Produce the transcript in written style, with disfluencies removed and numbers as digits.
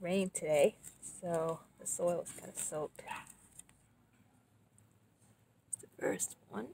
rain today, so the soil is kind of soaked. It's the first one.